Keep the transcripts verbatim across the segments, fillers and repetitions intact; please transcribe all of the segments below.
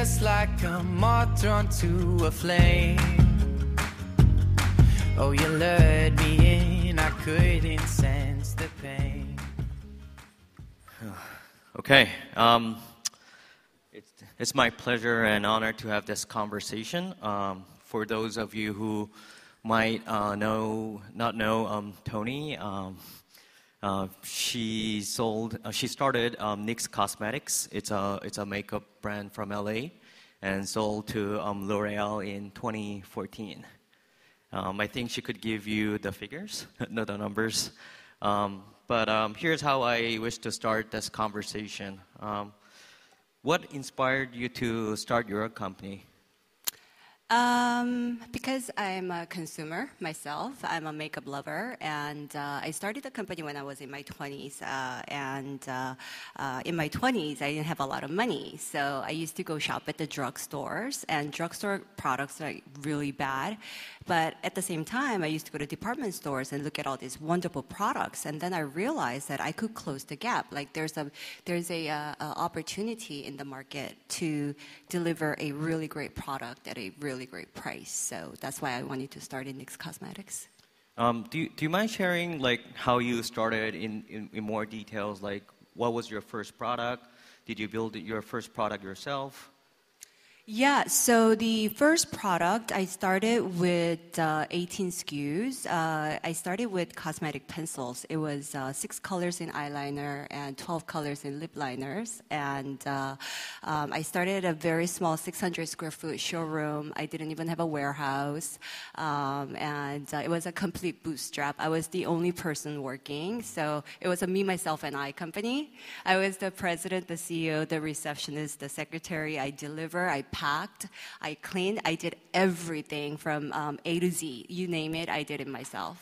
just like a moth drawn to a flame. Oh, you lured me in, I couldn't sense the pain. Okay, um, it's, it's my pleasure and honor to have this conversation. Um, for those of you who might uh, know, not know um, Toni, um, Uh, she sold. Uh, she started um, N Y X Cosmetics. It's a it's a makeup brand from L A, and sold to um, L'Oreal in twenty fourteen. Um, I think she could give you the figures, not the numbers. Um, but um, here's how I wish to start this conversation. Um, what inspired you to start your company? Um, because I'm a consumer myself, I'm a makeup lover, and uh, I started the company when I was in my twenties, uh, and uh, uh, in my twenties I didn't have a lot of money, so I used to go shop at the drugstores, and drugstore products are really bad, but at the same time I used to go to department stores and look at all these wonderful products, and then I realized that I could close the gap. Like there's a there's a, uh, a opportunity in the market to deliver a really great product at a really great price, so that's why I wanted to start in N Y X Cosmetics. Um, do, you, do you mind sharing like how you started in, in, in more details, like what was your first product? Did you build your first product yourself? Yeah, so the first product, I started with uh, eighteen S K Us. Uh, I started with cosmetic pencils. It was uh, six colors in eyeliner and twelve colors in lip liners. And uh, um, I started at a very small six hundred square foot showroom. I didn't even have a warehouse. Um, and uh, it was a complete bootstrap. I was the only person working. So it was a me, myself, and I company. I was the president, the C E O, the receptionist, the secretary. I deliver, I packed, I cleaned, I did everything from um, A to Z. You name it, I did it myself.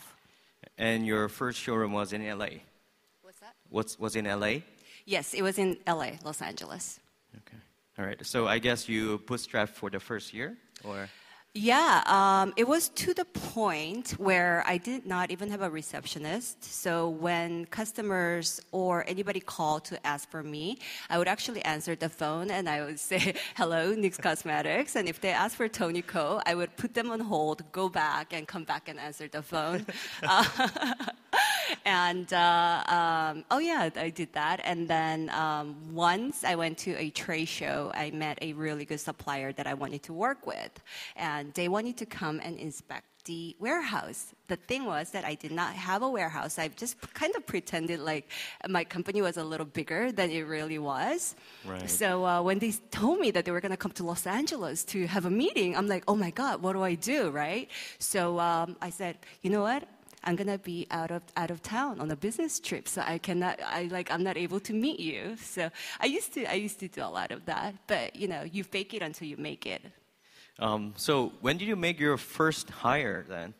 And your first showroom was in L A? What's that? What's, was in L A? Yes, it was in L A, Los Angeles. Okay. All right. So I guess you bootstrapped for the first year, or? Yeah, um, it was to the point where I did not even have a receptionist. So when customers or anybody called to ask for me, I would actually answer the phone and I would say, hello, N Y X Cosmetics. And if they asked for Toni Ko, I would put them on hold, go back, and come back and answer the phone. uh, And, uh, um, oh yeah, I did that. And then um, once I went to a trade show, I met a really good supplier that I wanted to work with. And they wanted to come and inspect the warehouse. The thing was that I did not have a warehouse. I just kind of pretended like my company was a little bigger than it really was. Right. So uh, when they told me that they were going to come to Los Angeles to have a meeting, I'm like, oh my God, what do I do, right? So um, I said, you know what? I'm gonna be out of out of town on a business trip, so I cannot. I like I'm not able to meet you. So I used to I used to do a lot of that, but you know, you fake it until you make it. Um, so when did you make your first hire then?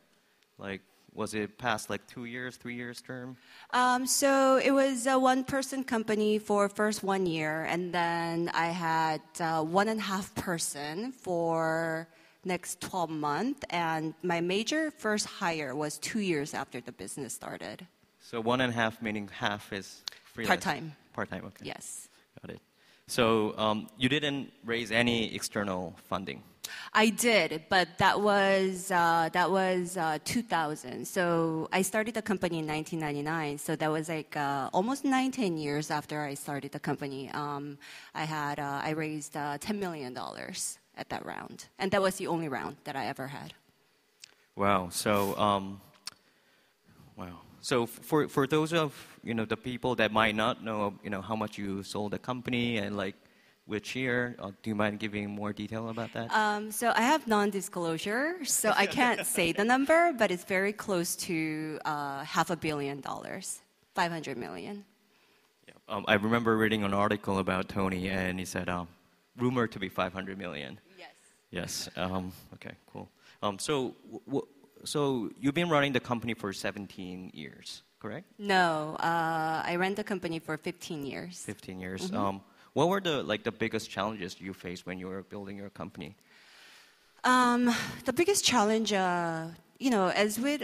Like, was it past like two years, three years term? Um, so it was a one-person company for first one year, and then I had uh, one and a half person for next twelve months, and my major first hire was two years after the business started. So one and a half, meaning half is freelance? Part-time. Part-time, okay. Yes. Got it. So um, you didn't raise any external funding? I did, but that was uh, that was uh, two thousand. So I started the company in nineteen ninety-nine. So that was like uh, almost nine, ten years after I started the company. Um, I had uh, I raised uh, ten million dollars. At that round, and that was the only round that I ever had. Wow! So, um, wow! So for for those of you know the people that might not know you know how much you sold the company and like which year, uh, do you mind giving more detail about that? Um, so I have non-disclosure, so I can't say the number, but it's very close to uh, half a billion dollars, five hundred million. Yeah. Um, I remember reading an article about Toni, and he said, um, rumored to be five hundred million. Yes, um, okay, cool. Um, so, w so you've been running the company for seventeen years, correct? No, uh, I ran the company for fifteen years. fifteen years. Mm-hmm. um, what were the like the biggest challenges you faced when you were building your company? Um, the biggest challenge, uh, you know, as with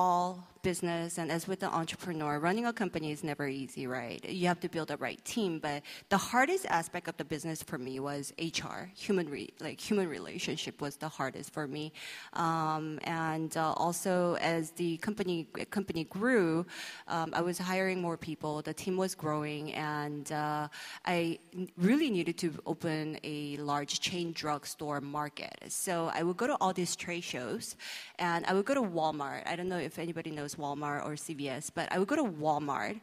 all business and as with an entrepreneur, running a company is never easy, right? You have to build a right team. But the hardest aspect of the business for me was H R. Human re like human relationship was the hardest for me. Um, and uh, also as the company company grew, um, I was hiring more people. The team was growing, and uh, I really needed to open a large chain drugstore market. So I would go to all these trade shows, and I would go to Walmart. I don't know if anybody knows Walmart or C V S, but I would go to Walmart.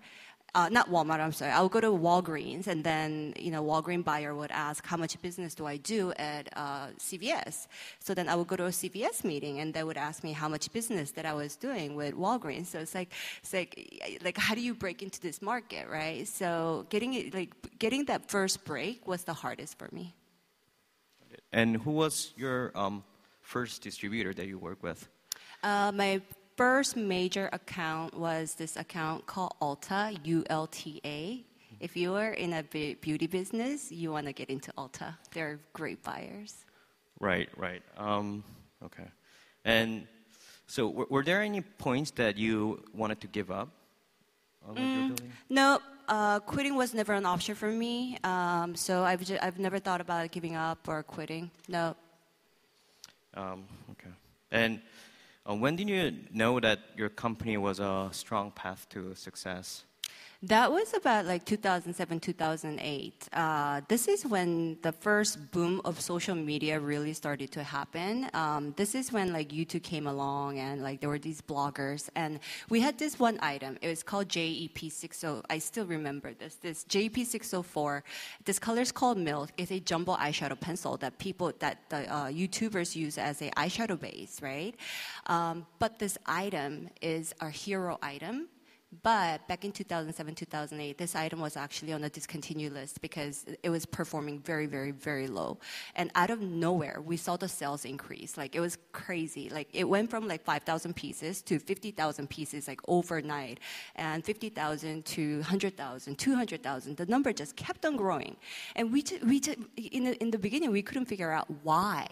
Uh, not Walmart, I'm sorry. I would go to Walgreens, and then, you know, Walgreens buyer would ask, how much business do I do at uh, C V S? So then I would go to a C V S meeting, and they would ask me how much business that I was doing with Walgreens. So it's like, it's like, like how do you break into this market, right? So getting it, like getting that first break was the hardest for me. And who was your um, first distributor that you worked with? Uh, my first major account was this account called Ulta, U L T A. If you are in a beauty business, you want to get into Ulta. They're great buyers. Right, right. Um, okay. And so were, were there any points that you wanted to give up on what you're doing? No. Uh, quitting was never an option for me, um, so I've, just, I've never thought about giving up or quitting, no. Um, okay. And uh, when did you know that your company was a strong path to success? That was about like two thousand seven, two thousand eight. Uh, this is when the first boom of social media really started to happen. Um, this is when like YouTube came along, and like there were these bloggers, and we had this one item. It was called J E P six oh four. I still remember this. This J E P six oh four. This color's called Milk. It's a jumbo eyeshadow pencil that people that the uh, YouTubers use as a eyeshadow base, right? Um, but this item is our hero item. But back in two thousand seven, two thousand eight, this item was actually on a discontinued list because it was performing very, very, very low. And out of nowhere, we saw the sales increase. Like, it was crazy. Like, it went from like five thousand pieces to fifty thousand pieces, like, overnight. And fifty thousand to one hundred thousand, two hundred thousand. The number just kept on growing. And we, we in, the, in the beginning, we couldn't figure out why.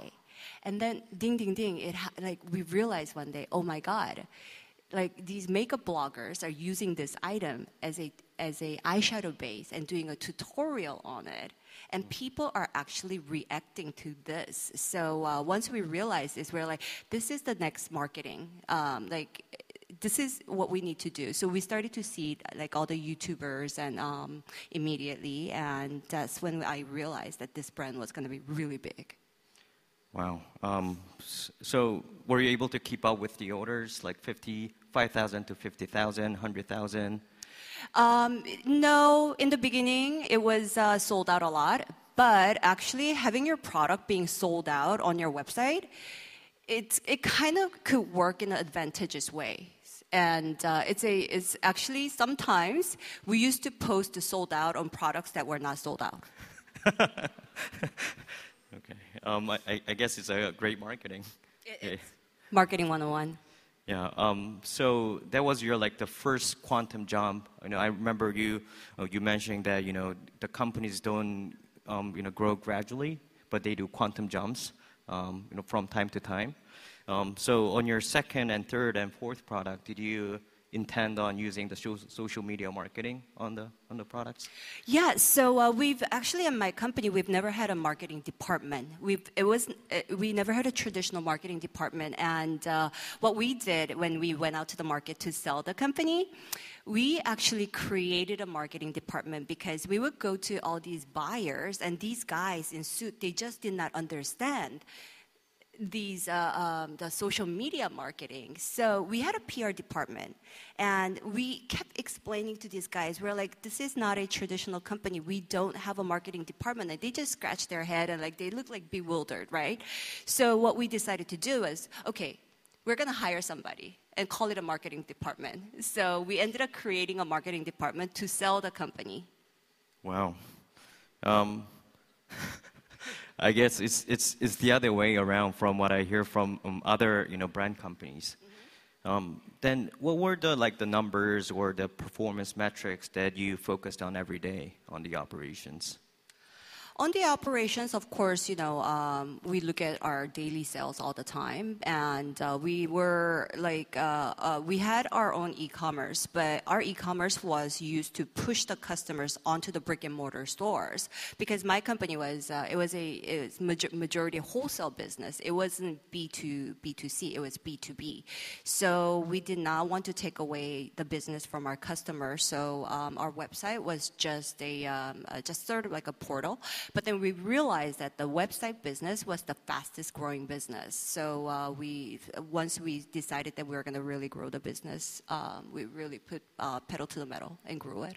And then, ding, ding, ding, it ha like, we realized one day, oh, my God. Like, these makeup bloggers are using this item as a as a eyeshadow base and doing a tutorial on it, and people are actually reacting to this. So uh, once we realized this, we're like, this is the next marketing. Um, like, this is what we need to do. So we started to see like all the YouTubers, and um, immediately, and that's when I realized that this brand was going to be really big. Wow. Um, so were you able to keep up with the orders, like fifty-five thousand to fifty thousand, one hundred thousand? Um, no. In the beginning, it was uh, sold out a lot. But actually, having your product being sold out on your website, it's, it kind of could work in an advantageous way. And uh, it's, a, it's actually sometimes we used to post to sold out on products that were not sold out. Okay. Um, I, I guess it's a great marketing. It's yeah. Marketing one oh one. Yeah. Um, so that was your like the first quantum jump. You know, I remember you uh, you mentioning that, you know, the companies don't um, you know, grow gradually, but they do quantum jumps um, you know, from time to time. Um, so on your second and third and fourth product, did you intend on using the social media marketing on the on the products? Yeah, so uh, we've actually in my company we've never had a marketing department. We've it was it, we never had a traditional marketing department, and uh, what we did when we went out to the market to sell the company, we actually created a marketing department because we would go to all these buyers, and these guys in suit, they just did not understand these uh, um, the social media marketing. So we had a P R department, and we kept explaining to these guys, we're like, this is not a traditional company. We don't have a marketing department. And they just scratched their head, and like they looked like bewildered, right? So what we decided to do is, okay, we're going to hire somebody and call it a marketing department. So we ended up creating a marketing department to sell the company. Wow. Um. I guess it's, it's, it's the other way around from what I hear from um, other, you know, brand companies. Mm-hmm. um, then what were the, like, the numbers or the performance metrics that you focused on every day on the operations? On the operations, of course, you know, um, we look at our daily sales all the time, and uh, we were like, uh, uh, we had our own e-commerce, but our e-commerce was used to push the customers onto the brick and mortar stores, because my company was, uh, it was a it was major majority wholesale business. It wasn't B two B two C, it was B two B. So we did not want to take away the business from our customers, so um, our website was just a, um, uh, just sort of like a portal. But then we realized that the website business was the fastest growing business. So uh, we, once we decided that we were going to really grow the business, um, we really put uh, pedal to the metal and grew it.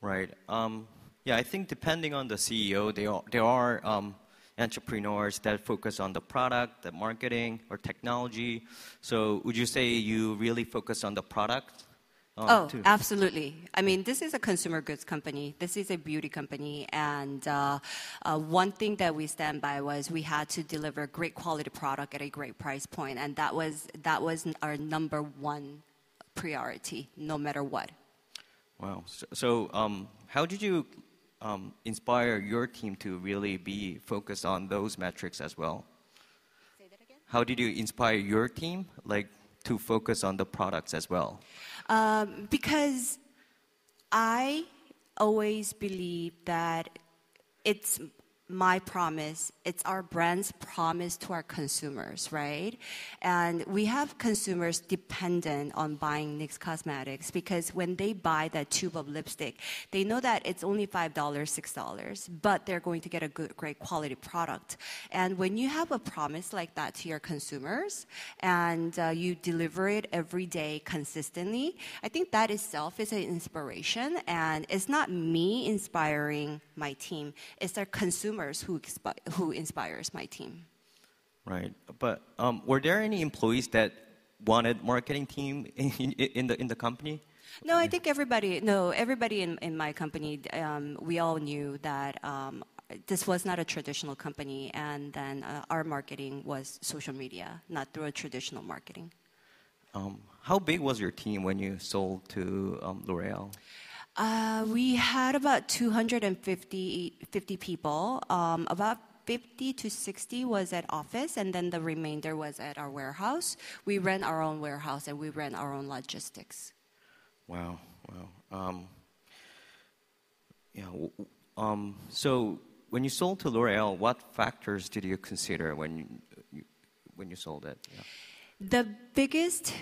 Right. Um, yeah, I think depending on the C E O, they are, there are um, entrepreneurs that focus on the product, the marketing, or technology. So would you say you really focus on the product? Oh, oh absolutely. I mean, this is a consumer goods company. This is a beauty company. And uh, uh, one thing that we stand by was we had to deliver great quality product at a great price point. And that was, that was our number one priority, no matter what. Wow. So, so um, how did you um, inspire your team to really be focused on those metrics as well? Say that again? How did you inspire your team, like, to focus on the products as well? Um, because I always believe that it's my promise, it's our brand's promise to our consumers, right? And we have consumers dependent on buying NYX Cosmetics, because when they buy that tube of lipstick, they know that it's only five dollars, six dollars, but they're going to get a good, great quality product. And when you have a promise like that to your consumers, and uh, you deliver it every day consistently, I think that itself is an inspiration. And it's not me inspiring my team, it's our consumers Who, who inspires my team. Right, but um, were there any employees that wanted marketing team in, in the in the company? No, I think everybody. No, everybody in in my company. Um, we all knew that. Um, This was not a traditional company, and then uh, our marketing was social media, not through a traditional marketing. Um, how big was your team when you sold to um, L'Oreal? Uh, we had about two hundred fifty people. Um, about fifty to sixty was at office, and then the remainder was at our warehouse. We ran our own warehouse, and we ran our own logistics. Wow, wow. Um, yeah. Um, so when you sold to L'Oreal, what factors did you consider when you, you, when you sold it? Yeah. The biggest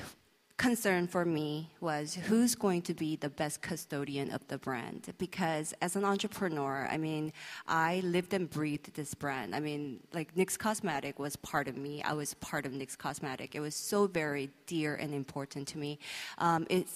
concern for me was who's going to be the best custodian of the brand, because as an entrepreneur, I mean, I lived and breathed this brand. I mean, like, NYX Cosmetic was part of me. I was part of NYX Cosmetic. It was so very dear and important to me. Um, it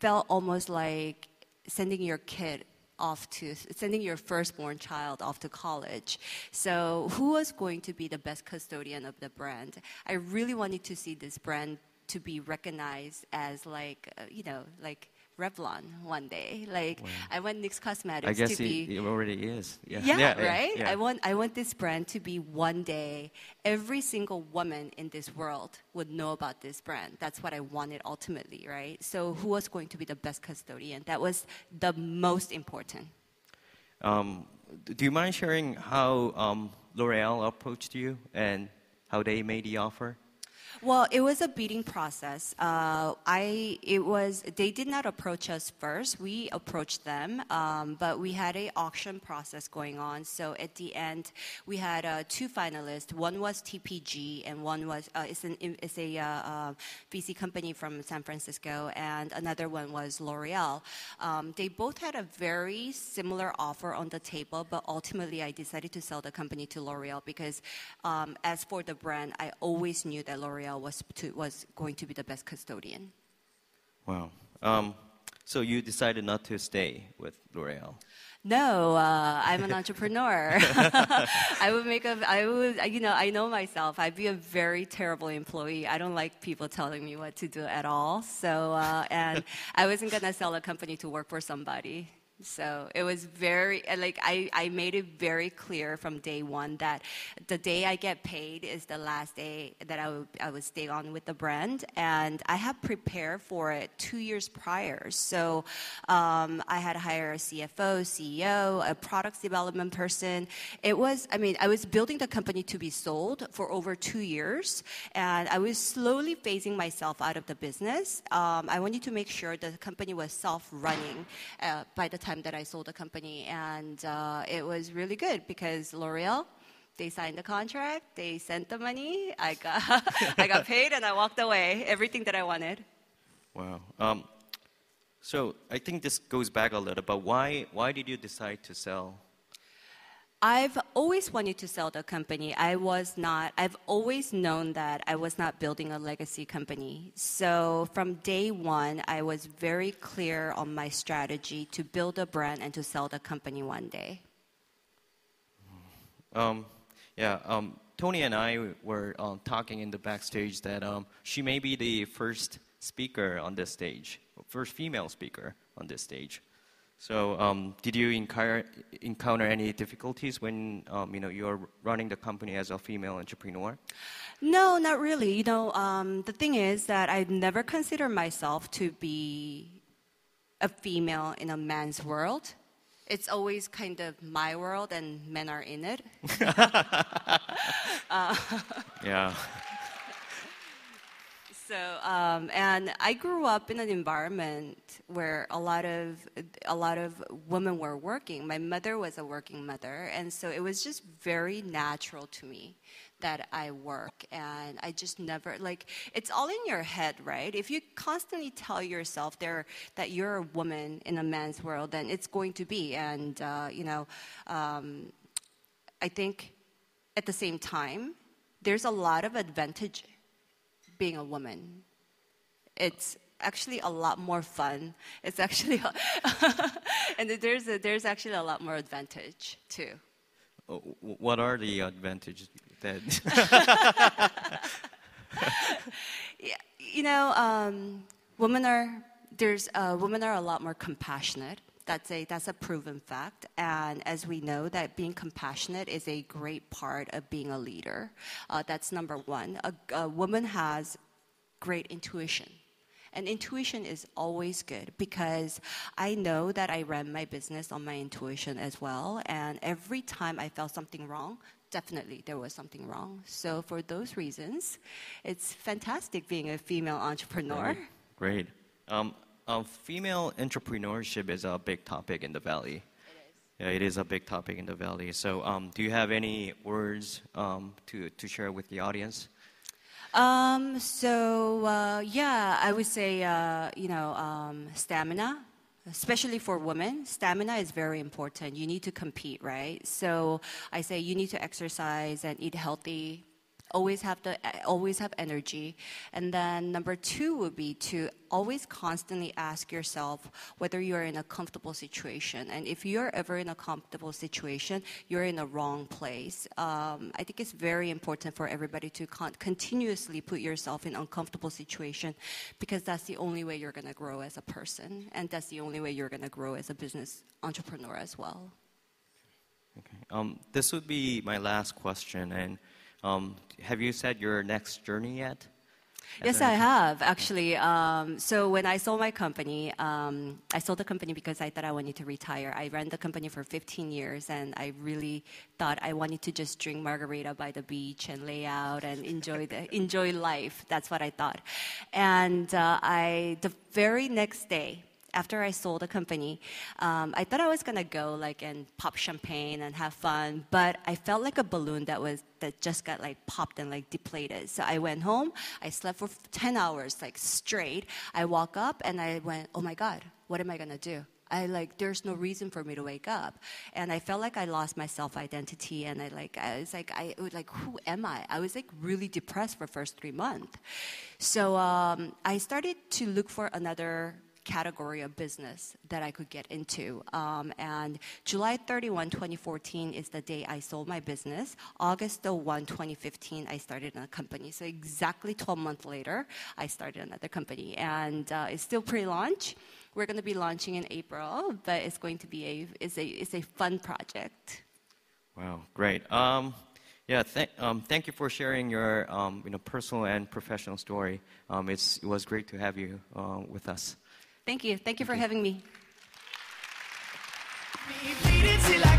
felt almost like sending your kid off to, sending your firstborn child off to college. So who was going to be the best custodian of the brand? I really wanted to see this brand to be recognized as, like, uh, you know, like Revlon one day. Like, wow. I want NYX Cosmetics I guess to it, be... it already is. Yeah, yeah, yeah right? Yeah. I want, I want this brand to be one day, every single woman in this world would know about this brand. That's what I wanted ultimately, right? So who was going to be the best custodian? That was the most important. Um, do you mind sharing how um, L'Oreal approached you and how they made the offer? Well, it was a bidding process. Uh, I it was they did not approach us first. We approached them, um, but we had an auction process going on. So at the end, we had uh, two finalists. One was T P G, and one was uh, it's an it's a uh, uh, V C company from San Francisco, and another one was L'Oreal. Um, they both had a very similar offer on the table, but ultimately, I decided to sell the company to L'Oreal because, um, as for the brand, I always knew that L'Oreal was to, was going to be the best custodian. Wow. Um, so you decided not to stay with L'Oreal? No, uh, I'm an entrepreneur. I would make a, I would, you know, I know myself. I'd be a very terrible employee. I don't like people telling me what to do at all. So, uh, and I wasn't going to sell a company to work for somebody. So it was very, like, I, I made it very clear from day one that the day I get paid is the last day that I would, I would stay on with the brand. And I had prepared for it two years prior. So um, I had hired a C F O, C E O, a products development person. It was, I mean, I was building the company to be sold for over two years. And I was slowly phasing myself out of the business. Um, I wanted to make sure that the company was self-running uh, by the time that I sold the company, and uh, it was really good because L'Oreal, they signed the contract, they sent the money, I got, I got paid, and I walked away, everything that I wanted. Wow. Um, so I think this goes back a little, but why, why did you decide to sell? I've always wanted to sell the company. I was not, I've always known that I was not building a legacy company. So from day one, I was very clear on my strategy to build a brand and to sell the company one day. Um, yeah, um, Toni and I were um, talking in the backstage that um, she may be the first speaker on this stage, first female speaker on this stage. So um, did you encounter, encounter any difficulties when um, you know, you're running the company as a female entrepreneur? No, not really. You know, um, the thing is that I've never considered myself to be a female in a man's world. It's always kind of my world and men are in it. uh, yeah. So, um, and I grew up in an environment where a lot of a lot of women were working. My mother was a working mother, and so it was just very natural to me that I work, and I just never, like, it's all in your head, right? If you constantly tell yourself there that you're a woman in a man's world, then it's going to be, and, uh, you know, um, I think at the same time, there's a lot of advantage being a woman. It's actually a lot more fun. It's actually, and there's a, there's actually a lot more advantage too. What are the advantages that? Yeah, you know, um, women are there's uh, women are a lot more compassionate. That's a, that's a proven fact, and as we know that being compassionate is a great part of being a leader. Uh, that's number one. A, a woman has great intuition, and intuition is always good because I know that I ran my business on my intuition as well, and every time I felt something wrong, definitely there was something wrong. So for those reasons, it's fantastic being a female entrepreneur. Great. Great. Um, Uh, female entrepreneurship is a big topic in the Valley. It is. Yeah, it is a big topic in the Valley. So um, do you have any words um, to, to share with the audience? Um, so, uh, yeah, I would say, uh, you know, um, stamina. Especially for women, stamina is very important. You need to compete, right? So I say you need to exercise and eat healthy. Always have to always have energy. And then number two would be to always constantly ask yourself whether you're in a comfortable situation. And if you're ever in a comfortable situation, you're in the wrong place. Um, I think it's very important for everybody to con continuously put yourself in uncomfortable situation because that's the only way you're going to grow as a person. And that's the only way you're going to grow as a business entrepreneur as well. Okay. Um, this would be my last question. And Um, have you set your next journey yet? Yes, I have, actually. Um, so when I sold my company, um, I sold the company because I thought I wanted to retire. I ran the company for fifteen years, and I really thought I wanted to just drink margarita by the beach and lay out and enjoy, the, enjoy life. That's what I thought. And uh, I, the very next day, after I sold the company, um, I thought I was gonna go like and pop champagne and have fun, but I felt like a balloon that was that just got like popped and like deflated. So I went home, I slept for ten hours like straight. I woke up and I went, oh my God, what am I gonna do? I like, there's no reason for me to wake up. And I felt like I lost my self-identity, and I like, I was like, I was like, who am I? I was like really depressed for the first three months. So um, I started to look for another category of business that I could get into. Um, and July thirty-first, twenty fourteen is the day I sold my business. August first, twenty fifteen, I started a company. So exactly twelve months later, I started another company. And uh, it's still pre-launch. We're going to be launching in April, but it's going to be a, it's a, it's a fun project. Wow, great. Um, Yeah, th um, thank you for sharing your um, you know, personal and professional story. Um, it's, it was great to have you uh, with us. Thank you. Thank you for having me.